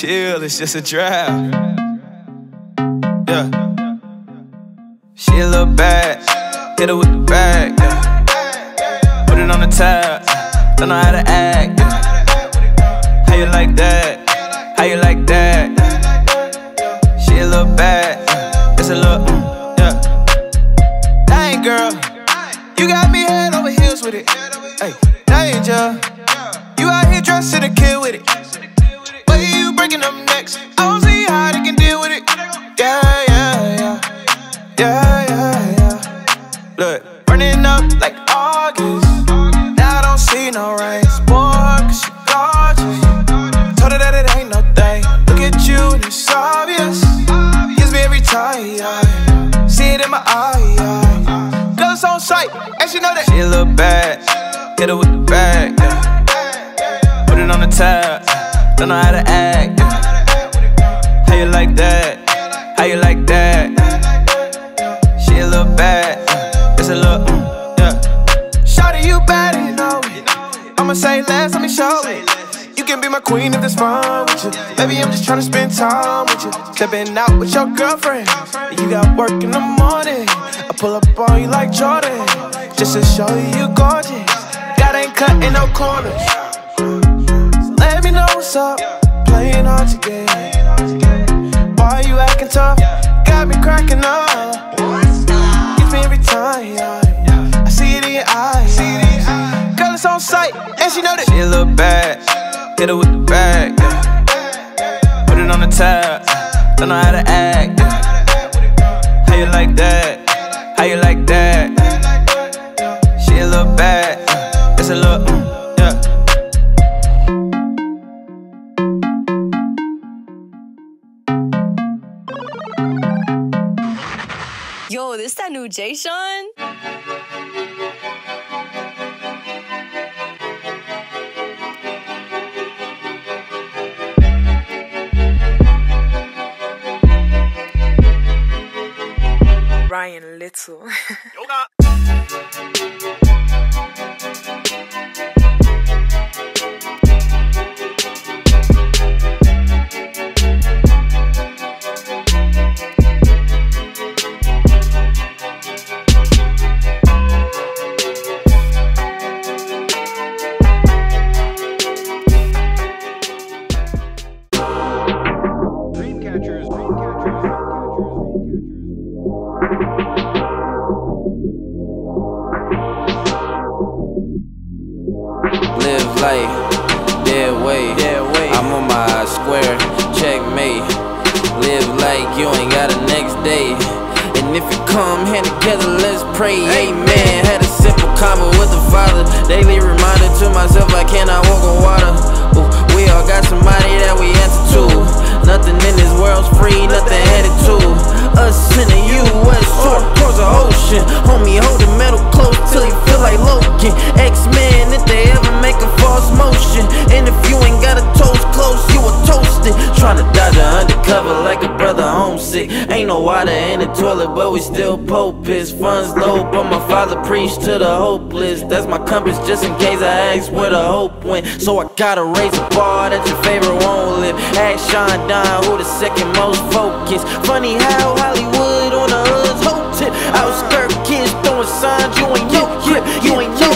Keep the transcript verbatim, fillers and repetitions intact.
chill, it's just a draft. Yeah. She a little bad, hit her with the bag, yeah. Put it on the tab, don't know how to act, yeah. How you like that? How you like that? She a little bad, it's a little, mm, yeah. Dang, girl, you got me head over heels with it. Ay, danger, you out here dressed to the kid with it. But you breaking up next, I don't see how they can deal with it. Yeah, yeah, yeah, yeah, yeah, yeah. Look, burning up like August. Now I don't see no rains, boy, cause she gorgeous. Told her that it ain't no thing. Look at you and it's obvious. Gives me every time, yeah. See it in my eye, yeah. Guns on sight, and she know that. She a little bad, hit her with the bag, yeah. Put it on the tab, don't know how to act, yeah. How you like that? How you like that? She a little bad, it's a little, mm, yeah. Shorty, you bad and you know it. I'ma say less, let me show it. You can be my queen if that's fine with you. Baby, I'm just tryna spend time with you. Stepping out with your girlfriend, you got work in the morning. I pull up on you like Jordan, just to show you you gorgeous. God ain't cutting no corners. Up, playing hard to get. Why you acting tough? Got me cracking up. Gets me every time, yeah. I see it in your eyes. Girl, it's on sight, and she know that. She a little bad, hit her with the bag, yeah. Put it on the tab, don't know how to act, yeah. How you like that? How you like that? She a little bad, it's a little, mm, yeah. Yo, this that new Jay Sean? Ryan Little. Yoga. Live life, dead way. I'm on my square, checkmate. Live like you ain't got a next day. And if you come here together, let's pray. Amen. Had a simple combo with the Father. Daily reminder to myself, I cannot walk on water. Ooh, we all got somebody that we answer to. Nothing in this world's free, nothing headed to us in the U S or towards the ocean. Homie, hold the metal close till you feel like Logan. X-Men, if they ever make a false motion. And if you ain't got a toast close, you a toasted. Tryna dodge a undercover like a brother homesick. Ain't no water in the toilet, but we still popish. Funds low, but my father preached to the hopeless. That's my compass, just in case I ask where the hope went. So I gotta raise a bar that your favorite won't live. Ask Sean Don, who the second most focused. Funny how Hollywood on the hood's hope tip. Outskirt kids throwing signs, you ain't no grip, you ain't no